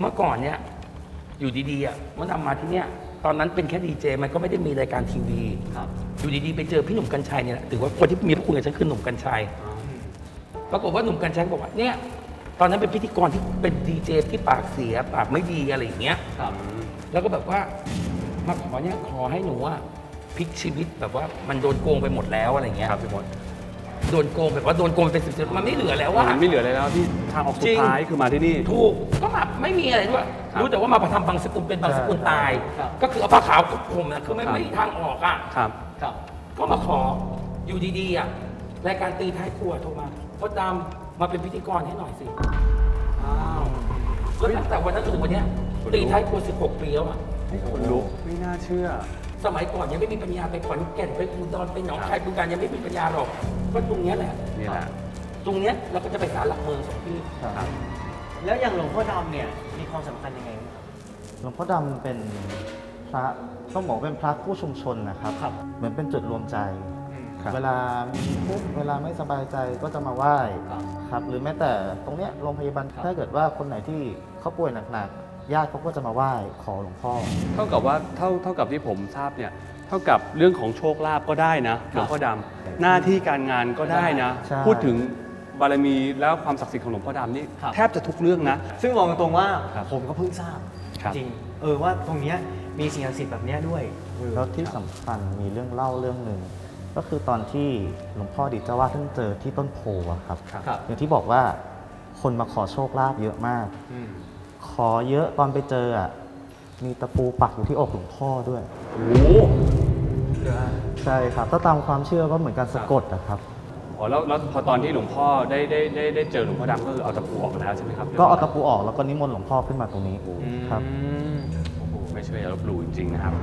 เมื่อก่อนเนี่ยอยู่ดีๆอ่ะมันนำมาที่เนี่ยตอนนั้นเป็นแค่ดีเจมันก็ไม่ได้มีรายการทีวีอยู่ดีๆไปเจอพี่หนุ่มกัญชัยเนี่ยถือว่าคนที่มีพระคุณกับฉันคือหนุ่มกัญชัยปรากฏว่าหนุ่มกัญชัยบอกว่าเนี่ยตอนนั้นเป็นพิธีกรที่เป็นดีเจที่ปากเสียปากไม่ดีอะไรอย่างเงี้ยแล้วก็แบบว่ามาขอเนี่ยขอให้หนูอ่ะพลิกชีวิตแบบว่ามันโดนโกงไปหมดแล้วอะไรเงี้ยโดนโกงแบบว่าโดนโกงเป็น10มันไม่เหลือแล้วว่าไม่เหลืออะไรแล้วที่ทางออกสุดท้ายคือมาที่นี่ถูกก็มาไม่มีอะไรด้วยรู้แต่ว่ามาประทับบางสกุลเป็นบางสกุลตายก็คือเอาผ้าขาวกับผมนะคือไม่มีทางออกอ่ะก็มาขออยู่ดีๆอ่ะรายการตีท้ายครัวโทรมาพดดำมาเป็นพิธีกรให้หน่อยสิแล้วตั้งแต่วันนั้นจนถึงวันนี้ตีท้ายครัว16ปีแล้วอ่ะคนลุกไม่น่าเชื่อสมัยก่อนยังไม่มีปัญญาไปขอนแก่นไปอุดรไปหนองคายบึงกาฬยังไม่มีปัญญาหรอกก็ตรงนี้แหละตรงนี้เราก็จะไปศาลหลักเมืองสองที่แล้วอย่างหลวงพ่อดำเนี่ยมีความสำคัญยังไงหลวงพ่อดำเป็นพระต้องบอกเป็นพระคู่ชุมชนนะครับเหมือนเป็นจุดรวมใจเวลามีทุกเวลาไม่สบายใจก็จะมาไหว้ครับหรือแม้แต่ตรงเนี้ยโรงพยาบาลถ้าเกิดว่าคนไหนที่เขาป่วยหนักญาติเขาก็จะมาไหว้ขอหลวงพ่อเท่ากับว่าเท่ากับที่ผมทราบเนี่ยเท่ากับเรื่องของโชคลาภก็ได้นะหลวงพ่อดำหน้าที่การงานก็ได้นะพูดถึงบารมีแล้วความศักดิ์สิทธิ์ของหลวงพ่อดำนี่แทบจะทุกเรื่องนะซึ่งมองตรงว่าผมก็เพิ่งทราบจริงว่าตรงนี้มีสิ่งศักดิ์สิทธิ์แบบนี้ด้วยแล้วที่สำคัญมีเรื่องเล่าเรื่องหนึ่งก็คือตอนที่หลวงพ่อดิเจ้าว่าท่านเจอที่ต้นโพครับอย่างที่บอกว่าคนมาขอโชคลาภเยอะมากขอเยอะตอนไปเจออ่ะมีตะปูปักอยู่ที่อกหลวงพ่อด้วยโอ้ใช่ครับถ้าตามความเชื่อก็เหมือนการสะกดนะครับอ๋อแล้วพอตอนที่หลวงพ่อได้เจอหลวงพ่อดำก็เอาตะปูออกแล้วใช่ไหมครับก็เอาตะปูออกแล้วก็นิมนต์หลวงพ่อขึ้นมาตรงนี้ครับโอ้โหไม่ใช่อย่าลบหลู่จริงๆนะครับ